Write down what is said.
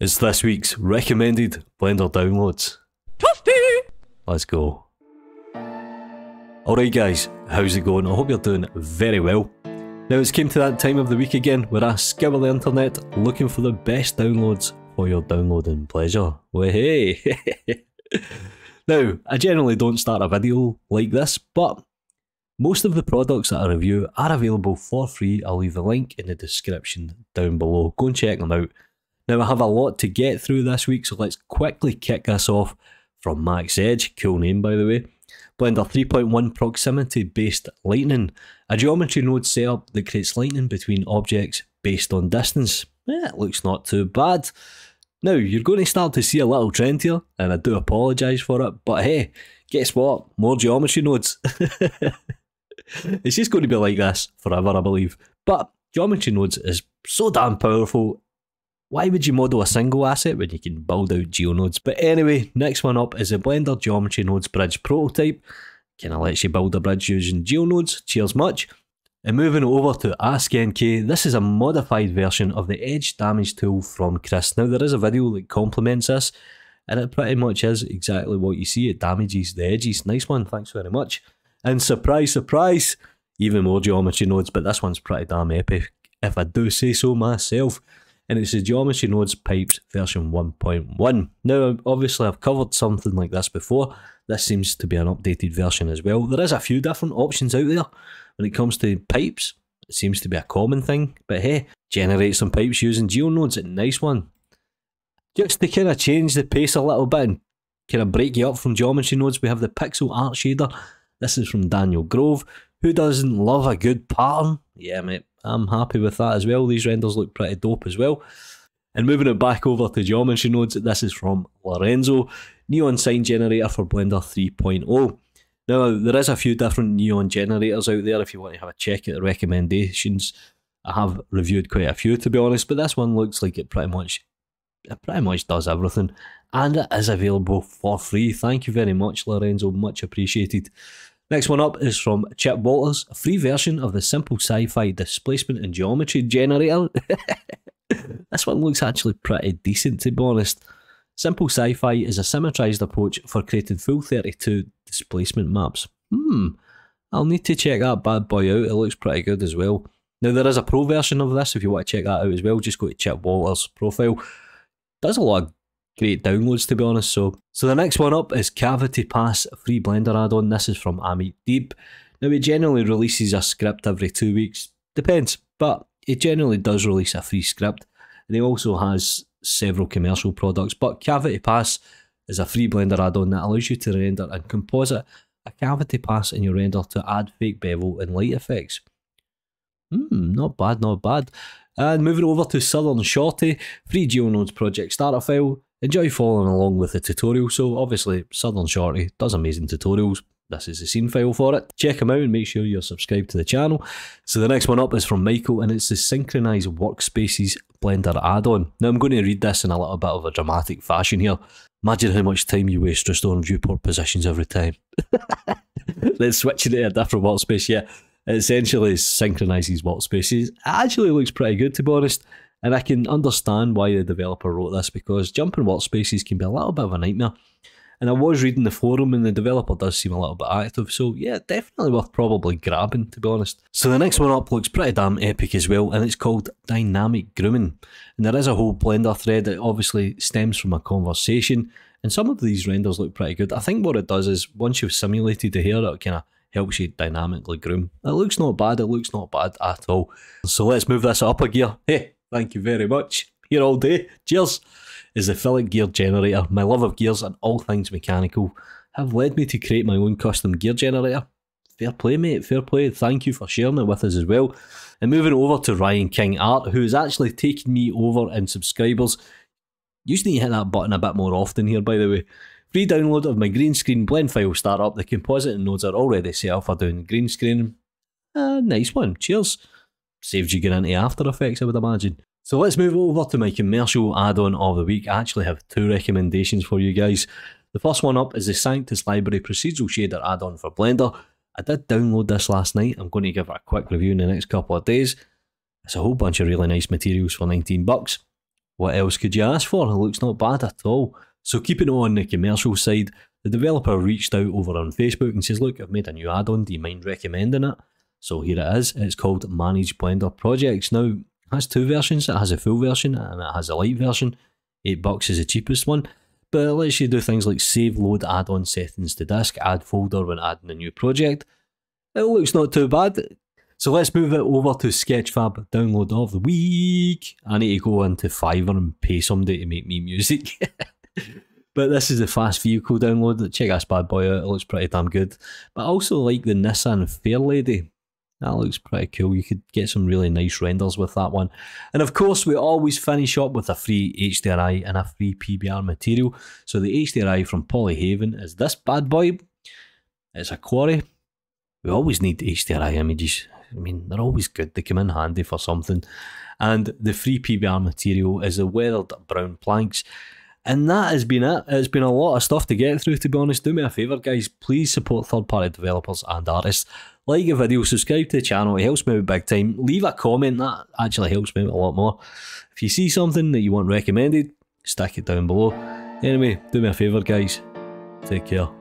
It's this week's recommended Blender downloads. Toasty! Let's go. Alright guys, how's it going? I hope you're doing very well. Now it's came to that time of the week again where I scour the internet looking for the best downloads for your downloading pleasure. Way hey! Now, I generally don't start a video like this, but most of the products that I review are available for free. I'll leave the link in the description down below. Go and check them out. Now I have a lot to get through this week, so let's quickly kick this off from Max Edge, cool name by the way. Blender 3.1 proximity based lightning, a geometry node setup that creates lightning between objects based on distance. Eh, it looks not too bad. Now you're going to start to see a little trend here, and I do apologise for it, but hey, guess what? More geometry nodes. It's just going to be like this forever, I believe. But geometry nodes is so damn powerful. Why would you model a single asset when you can build out geonodes? But anyway, next one up is a Blender Geometry Nodes Bridge prototype. Kind of lets you build a bridge using geonodes, cheers much. And moving over to AskNK, this is a modified version of the Edge Damage tool from Chris. Now there is a video that complements this, and it pretty much is exactly what you see. It damages the edges. Nice one, thanks very much. And surprise, surprise, even more geometry nodes, but this one's pretty damn epic, if I do say so myself. And it's the Geometry Nodes Pipes version 1.1. Now, obviously, I've covered something like this before. This seems to be an updated version as well. There is a few different options out there when it comes to pipes. It seems to be a common thing. But hey, generate some pipes using geonodes. A nice one. Just to kind of change the pace a little bit and kind of break you up from geometry nodes, we have the Pixel Art Shader. This is from Daniel Grove. Who doesn't love a good pattern? Yeah, mate. I'm happy with that as well. These renders look pretty dope as well. And moving it back over to geometry nodes, this is from Lorenzo, neon sign generator for Blender 3.0. Now there is a few different neon generators out there if you want to have a check at the recommendations. I have reviewed quite a few to be honest, but this one looks like it pretty much does everything, and it is available for free. Thank you very much, Lorenzo, much appreciated. Next one up is from Chip Walters, a free version of the Simple Sci-Fi Displacement and Geometry Generator. This one looks actually pretty decent to be honest. Simple Sci-Fi is a symmetrised approach for creating full 32 displacement maps. I'll need to check that bad boy out, it looks pretty good as well. Now there is a pro version of this if you want to check that out as well, just go to Chip Walters' profile. Does a lot of great downloads to be honest. So the next one up is Cavity Pass, free Blender add-on. This is from Amit Deep. Now it generally releases a script every 2 weeks, depends, but it generally does release a free script, and it also has several commercial products, but Cavity Pass is a free Blender add-on that allows you to render and composite a cavity pass in your render to add fake bevel and light effects. Not bad, not bad. And moving over to Southern Shorty, free Geonodes project starter file. Enjoy following along with the tutorial. So obviously Southern Shorty does amazing tutorials. This is the scene file for it. Check them out and make sure you're subscribed to the channel. So the next one up is from Michael, and it's the Synchronize Workspaces Blender add-on. Now I'm going to read this in a little bit of a dramatic fashion here. Imagine how much time you waste just on viewport positions every time. Then switching it to a different workspace. Yeah, it essentially synchronizes workspaces. It actually looks pretty good to be honest. And I can understand why the developer wrote this, because jumping workspaces can be a little bit of a nightmare. And I was reading the forum and the developer does seem a little bit active, so yeah, definitely worth probably grabbing to be honest. So the next one up looks pretty damn epic as well, and it's called Dynamic Grooming. And there is a whole Blender thread that obviously stems from a conversation, and some of these renders look pretty good. I think what it does is once you've simulated the hair, it kind of helps you dynamically groom. It looks not bad at all. So let's move this up a gear. Hey! Thank you very much. Here all day. Cheers. Is the Fillet Gear Generator. My love of gears and all things mechanical have led me to create my own custom gear generator. Fair play, mate. Fair play. Thank you for sharing it with us as well. And moving over to Ryan King Art, who has actually taken me over in subscribers. Usually you hit that button a bit more often here, by the way. Free download of my green screen blend file startup. The compositing nodes are already set up for doing green screen. Nice one. Cheers. Saved you getting into After Effects, I would imagine. So let's move over to my commercial add-on of the week. I actually have two recommendations for you guys. The first one up is the Sanctus Library Procedural Shader add-on for Blender. I did download this last night. I'm going to give it a quick review in the next couple of days. It's a whole bunch of really nice materials for $19. What else could you ask for? It looks not bad at all. So keeping on the commercial side, the developer reached out over on Facebook and says, look, I've made a new add-on, do you mind recommending it? So here it is, it's called Manage Blender Projects. Now, it has two versions, it has a full version and it has a light version. $8 is the cheapest one, but it lets you do things like save, load, add-on settings to disk, add folder when adding a new project. It looks not too bad. So let's move it over to Sketchfab, download of the week. I need to go into Fiverr and pay somebody to make me music. But this is the fast vehicle download. Check this bad boy out, it looks pretty damn good. But I also like the Nissan Fairlady. That looks pretty cool, you could get some really nice renders with that one. And of course we always finish up with a free HDRI and a free PBR material. So the HDRI from Polyhaven is this bad boy. It's a quarry. We always need HDRI images. I mean, they're always good, they come in handy for something. And the free PBR material is the weathered brown planks. And that has been it. It's been a lot of stuff to get through, to be honest. Do me a favour, guys. Please support third-party developers and artists. Like a video, subscribe to the channel. It helps me out big time. Leave a comment. That actually helps me out a lot more. If you see something that you want recommended, stick it down below. Anyway, do me a favour, guys. Take care.